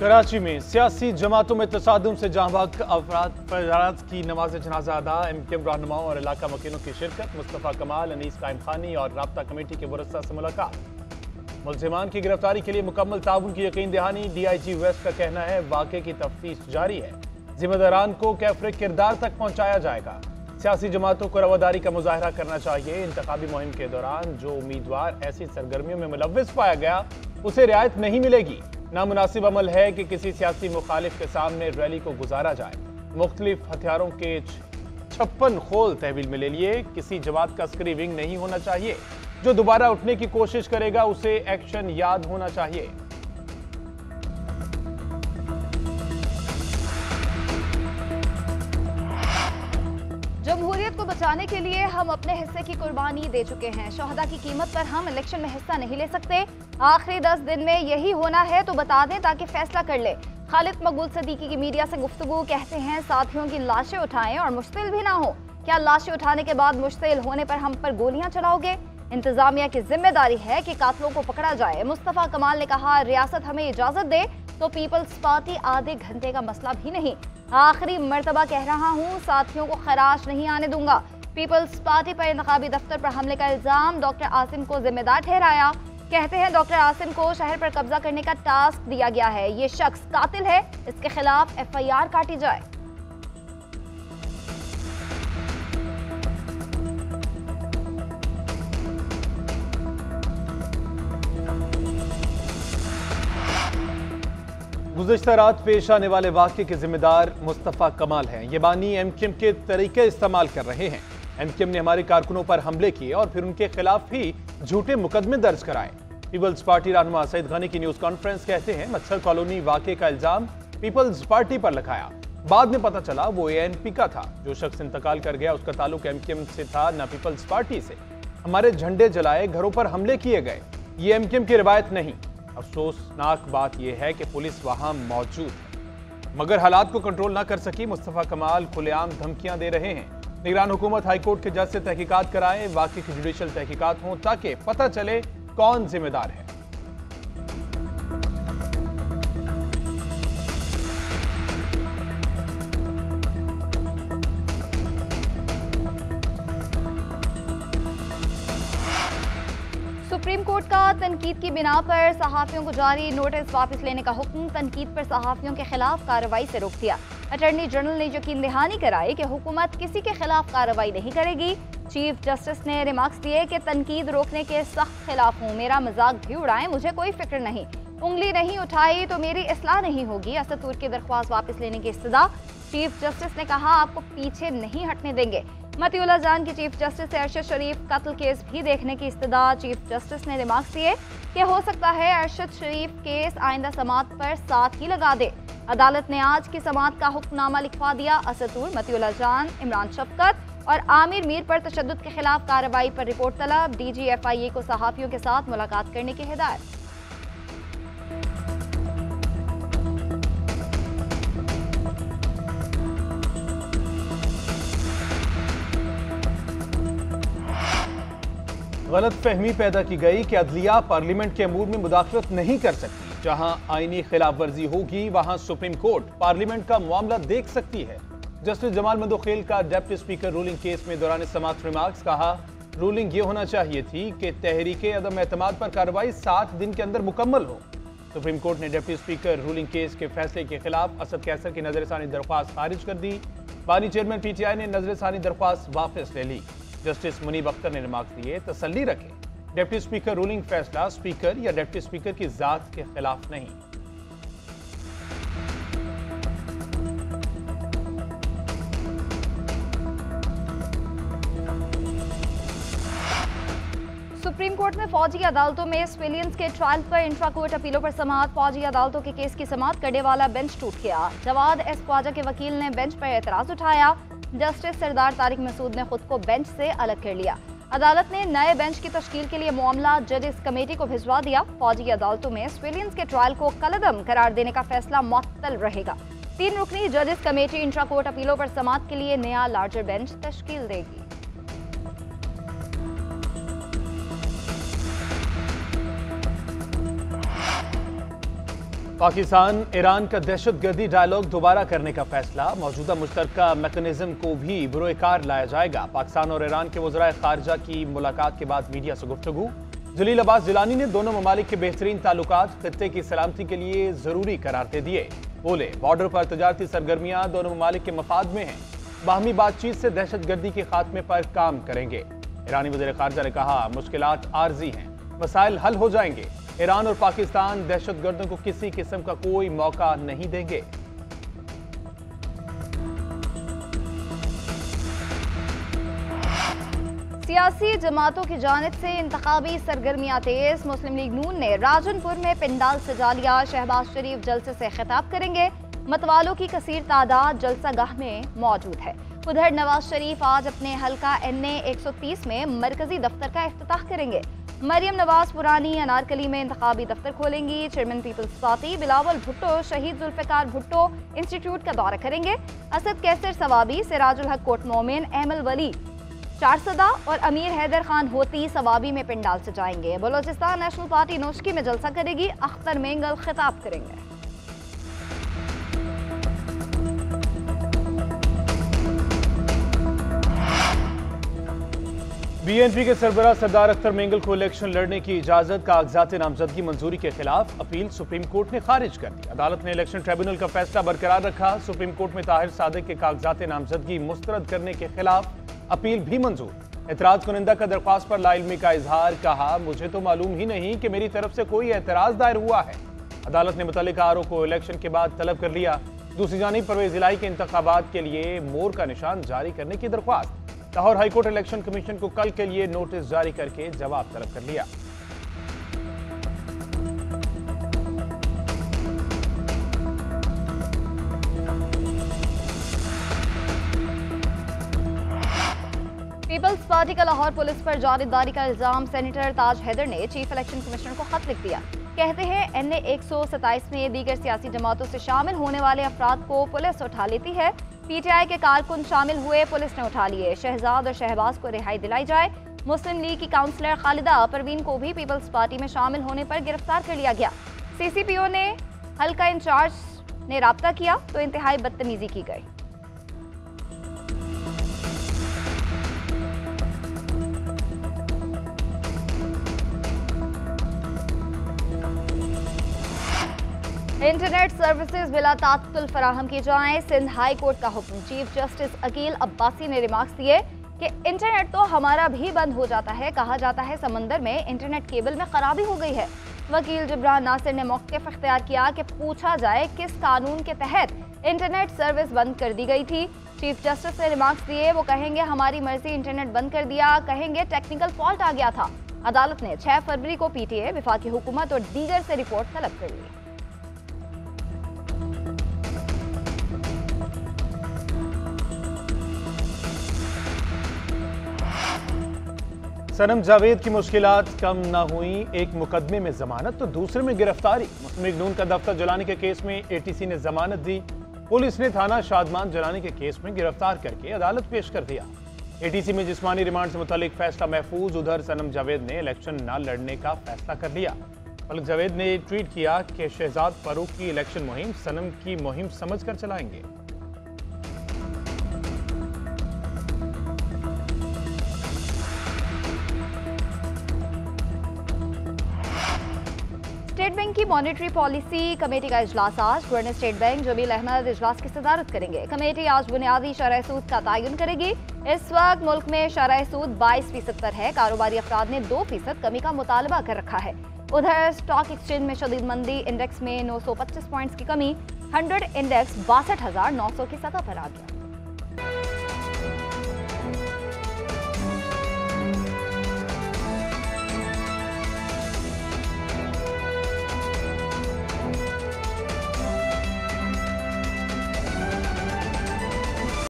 कराची में सियासी जमातों में तसादुम से जांबाग अफराद की नमाज जनाजा अदा। एमक्यूएम रहनुमाओं और इलाका मकीनों की शिरकत। मुस्तफ़ा कमाल, अनीस काइमखानी और राब्ता कमेटी के वरिष्ठों से मुलाकात। मुलजिमान की गिरफ्तारी के लिए मुकम्मल ताउन की यकीन दहानी। DIG वेस्ट का कहना है वाक़े की तफ्तीश जारी है, जिम्मेदारान को कैफरे किरदार तक पहुँचाया जाएगा। सियासी जमातों को रवादारी का मुजाहरा करना चाहिए। इंतखाबी मुहिम के दौरान जो उम्मीदवार ऐसी सरगर्मियों में मुलव्वस पाया गया उसे रियायत नहीं मिलेगी। नामुनासिब अमल है कि किसी सियासी मुखालिफ के सामने रैली को गुजारा जाए। मुख्तलिफ हथियारों के 56 खोल तहवील में ले लिए। किसी जमात का अस्करी विंग नहीं होना चाहिए, जो दोबारा उठने की कोशिश करेगा उसे एक्शन याद होना चाहिए। जमहूरियत को बचाने के लिए हम अपने हिस्से की कुर्बानी दे चुके हैं। शहदा की कीमत पर हम इलेक्शन में हिस्सा नहीं ले सकते। आखिरी 10 दिन में यही होना है तो बता दें ताकि फैसला कर ले। खालिद मकबूल सिद्दीकी की मीडिया से गुफ्तगू। कहते हैं साथियों की लाशें उठाएं और मुश्तिल भी ना हो। क्या लाशें उठाने के बाद मुश्तिल होने पर हम पर गोलियां चलाओगे? इंतजामिया की जिम्मेदारी है कि कातलों को पकड़ा जाए। मुस्तफ़ा कमाल ने कहा रियासत हमें इजाजत दे तो पीपल्स पार्टी आधे घंटे का मसला भी नहीं। आखिरी मरतबा कह रहा हूँ, साथियों को खराश नहीं आने दूंगा। पीपल्स पार्टी पर इंतखाबी दफ्तर पर हमले का इल्जाम। डॉक्टर आसिम को जिम्मेदार ठहराया। कहते हैं डॉक्टर आसिम को शहर पर कब्जा करने का टास्क दिया गया है। ये शख्स कातिल है, इसके खिलाफ FIR काटी जाए। गुज़श्ता रात पेश आने वाले वाक़े के जिम्मेदार मुस्तफ़ा कमाल हैं। ये बानी MQM के तरीके इस्तेमाल कर रहे हैं। MQM ने हमारे कारकुनों पर हमले किए और फिर उनके खिलाफ ही झूठे मुकदमे दर्ज कराए। पीपल्स पार्टी रहनुमा सैयद घानी की न्यूज़ कॉन्फ्रेंस, कहते हैं मच्छर कॉलोनी वाक़े का इल्ज़ाम पीपल्स पार्टी पर लगाया। बाद में पता चला वो ANP का था। जो शख्स इंतकाल कर गया उसका ताल्लुक MQM से था, ना पीपल्स पार्टी से। हमारे झंडे जलाए, घरों पर हमले किए गए, ये MQM की रिवायत नहीं। अफसोसनाक बात यह है कि पुलिस वहां मौजूद है मगर हालात को कंट्रोल ना कर सकी। मुस्तफ़ा कमाल खुलेआम धमकियां दे रहे हैं। निगरान हुकूमत हाईकोर्ट के जज से तहकीकात कराएं, वाकई की जुडिशल तहकीकात हों ताकि पता चले कौन जिम्मेदार है। सुप्रीम कोर्ट का तनकीद की बिना पर सहाफियों को जारी नोटिस वापस लेने का हुक्म। तनकीद पर सहाफियों के खिलाफ कार्रवाई से रोक दिया। अटर्नी जनरल ने यकीन दहानी कराई कि हुकूमत किसी के खिलाफ कार्रवाई नहीं करेगी। चीफ जस्टिस ने रिमार्क्स दिए कि तनकीद रोकने के सख्त खिलाफ हूँ, मेरा मजाक भी उड़ाएं, मुझे कोई फिक्र नहीं। उंगली नहीं उठाई तो मेरी असलाह नहीं होगी। असदूर की दरख्वास्त वापस लेने की इस्तदा। चीफ जस्टिस ने कहा आपको पीछे नहीं हटने देंगे। मतीउल्लाह जान की चीफ जस्टिस से अरशद शरीफ कत्ल केस भी देखने की इस्तदा। चीफ जस्टिस ने रिमार्क्स दिए कि हो सकता है अरशद शरीफ केस आइंदा समात पर साथ ही लगा दे। अदालत ने आज की समात का हुक्मनामा लिखवा दिया। असदुर मतीउल्लाह जान, इमरान शफकत और आमिर मीर पर तशद्दुद के खिलाफ कार्रवाई पर रिपोर्ट तलब। DG FIA को सहाफियों के साथ मुलाकात करने की हिदायत। गलत फहमी पैदा की गई कि अदलिया पार्लियामेंट के अमूर में मुदाखलत नहीं कर सकती। जहां आईनी खिलाफ वर्जी होगी वहां सुप्रीम कोर्ट पार्लियामेंट का मामला देख सकती है। जस्टिस जमाल मंदोखेल का डेप्टी स्पीकर रूलिंग केस में दौरान समात रिमार्क्स, कहा रूलिंग ये होना चाहिए थी कि तहरीक अदम एतमाद पर कार्रवाई 7 दिन के अंदर मुकम्मल हो। सुप्रीम कोर्ट ने डेप्टी स्पीकर रूलिंग केस के फैसले के खिलाफ असद कैसर की नजरसानी दरख्वास्त खारिज कर दी। बानी चेयरमैन PTI ने नजरसानी दरख्वास्त वापस ले ली। जस्टिस मुनीब अख्तर ने रिमार्क दिए, तसल्ली रखें डिप्टी स्पीकर रूलिंग फैसला स्पीकर या डिप्टी स्पीकर की जात के खिलाफ नहीं। सुप्रीम कोर्ट में फौजी अदालतों में सिविलियंस के ट्रायल पर इंट्रा कोर्ट अपीलों पर समात। फौजी अदालतों के केस की समात करने वाला बेंच टूट गया। जवाद S ख्वाजा के वकील ने बेंच पर एतराज उठाया। जस्टिस सरदार तारिक मसूद ने खुद को बेंच से अलग कर लिया। अदालत ने नए बेंच की तश्कील के लिए मामला जजेस कमेटी को भिजवा दिया। फौजी अदालतों में सिविलियंस के ट्रायल को कलदम करार देने का फैसला मुअत्तल रहेगा। 3 रुकनी जजेस कमेटी इंट्रा कोर्ट अपीलों पर समात के लिए नया लार्जर बेंच तश्कील देगी। पाकिस्तान ईरान का दहशतगर्दी डायलॉग दोबारा करने का फैसला, मौजूदा मुश्तरका मैकेनिज्म को भी बरोएकार लाया जाएगा। पाकिस्तान और ईरान के वज़राए खारजा की मुलाकात के बाद मीडिया से गुफ्तगू। जलील अब्बास जिलानी ने दोनों ममालिक के बेहतरीन ताल्लुकात खत्ते की सलामती के लिए ज़रूरी करारते दिए। बोले, बॉर्डर पर तजारती सरगर्मियाँ दोनों ममालिक के मफाद में हैं, बाहमी बातचीत से दहशतगर्दी के खात्मे पर काम करेंगे। ईरानी वज़ीर खारजा ने कहा, मुश्किलात आर्जी हैं, मसाइल हल हो जाएंगे। ईरान और पाकिस्तान दहशतगर्दों को किसी किस्म का कोई मौका नहीं देंगे। सियासी जमातों की जानिब से इंतखाबी सरगर्मियां तेज। मुस्लिम लीग नून ने राजनपुर में पंडाल सजा लिया। शहबाज शरीफ जलसे से खिताब करेंगे। मतवालों की कसीर तादाद जलसागाह में मौजूद है। उधर नवाज शरीफ आज अपने हल्का NA 130 में मरकजी दफ्तर का इफ्तिताह करेंगे। मरियम नवाज पुरानी अनारकली में इंतखाबी दफ्तर खोलेंगी। Chairman peoples party Bilawal Bhutto शहीद जुल्फिकार भुट्टो इंस्टीट्यूट का दौरा करेंगे। असद कैसर सवाबी सिराजुल हक कोट मोमिन अहमल वली चारसदा और अमीर हैदर खान होती सवाबी में पिंडाल से जाएंगे। बलोचिस्तान नेशनल पार्टी नोशकी में जलसा करेगी। अख्तर मेंगल खिताब करेंगे। BNP के सरबराह सरदार अख्तर मेंगल को इलेक्शन लड़ने की इजाजत, कागजाते नामजदगी मंजूरी के खिलाफ अपील सुप्रीम कोर्ट ने खारिज कर दी। अदालत ने इलेक्शन ट्रिब्यूनल का फैसला बरकरार रखा। सुप्रीम कोर्ट में ताहिर सादिक के कागजाते नामजदगी मुस्तरद करने के खिलाफ अपील भी मंजूर। एतराज कुनिंदा का दरख्वास्त पर लाइलमी का इजहार। कहा, मुझे तो मालूम ही नहीं कि मेरी तरफ से कोई एतराज दायर हुआ है। अदालत ने मुतल्लिका आर ओ को इलेक्शन के बाद तलब कर लिया। दूसरी जानिब परवेज इलाही के इंतखाबात के लिए मोर का निशान जारी करने की दरख्वास्त। Lahore high court election commission को कल के लिए नोटिस जारी करके जवाब तलब कर लिया। पीपल्स पार्टी का लाहौर पुलिस पर जारीदारी का इल्जाम। सेनेटर ताज हैदर ने चीफ इलेक्शन कमिश्नर को खत लिख दिया। कहते हैं NA 127 में दीगर सियासी जमातों से शामिल होने वाले अफराद को पुलिस उठा लेती है। PTI के कारकुन शामिल हुए, पुलिस ने उठा लिए। शहजाद और शहबाज को रिहाई दिलाई जाए। मुस्लिम लीग की काउंसलर खालिदा परवीन को भी पीपल्स पार्टी में शामिल होने पर गिरफ्तार कर लिया गया। CCPO ने हल्का इंचार्ज ने राब्ता किया तो इंतहाई बदतमीजी की गई। इंटरनेट सर्विसेज बिला तातुल फराहम की जाएं, सिंध हाई कोर्ट का हुक्म। चीफ जस्टिस अकील अब्बासी ने रिमार्क्स दिए कि इंटरनेट तो हमारा भी बंद हो जाता है। कहा जाता है समंदर में इंटरनेट केबल में खराबी हो गई है। वकील जिब्रान नासिर ने मौक़िफ़ अख्तियार किया कि पूछा जाए किस कानून के तहत इंटरनेट सर्विस बंद कर दी गई थी। चीफ जस्टिस ने रिमार्क्स दिए, वो कहेंगे हमारी मर्जी इंटरनेट बंद कर दिया, कहेंगे टेक्निकल फॉल्ट आ गया था। अदालत ने 6 फरवरी को PTA विफाकी हुकूमत और दीगर से रिपोर्ट तलब कर ली। सनम जावेद की मुश्किलात कम ना हुई, एक मुकदमे में जमानत तो दूसरे में गिरफ्तारी। मुस्लिम लीग नून का दफ्तर जलाने के केस में ATC ने जमानत दी। पुलिस ने थाना शादमान जलाने के केस में गिरफ्तार करके अदालत पेश कर दिया। ATC में जिस्मानी रिमांड से मुतालिक फैसला महफूज। उधर सनम जावेद ने इलेक्शन न लड़ने का फैसला कर लिया। पलक जावेद ने ट्वीट किया कि शहजाद फारूक की इलेक्शन मुहिम सनम की मुहिम समझ कर चलाएंगे। स्टेट बैंक की मॉनेटरी पॉलिसी कमेटी का इजलास आज। Governor state bank Jameel Ahmad इजलास की सदारत करेंगे। कमेटी आज बुनियादी शरह सूद का तयन करेगी। इस वक्त मुल्क में शरह सूद 22% पर है। कारोबारी अफराद ने 2% कमी का मुतालबा कर रखा है। उधर स्टॉक एक्सचेंज में शदीद मंदी, इंडेक्स में 925 पॉइंट्स की कमी। 100 इंडेक्स 62,900 की सतह पर आ गया।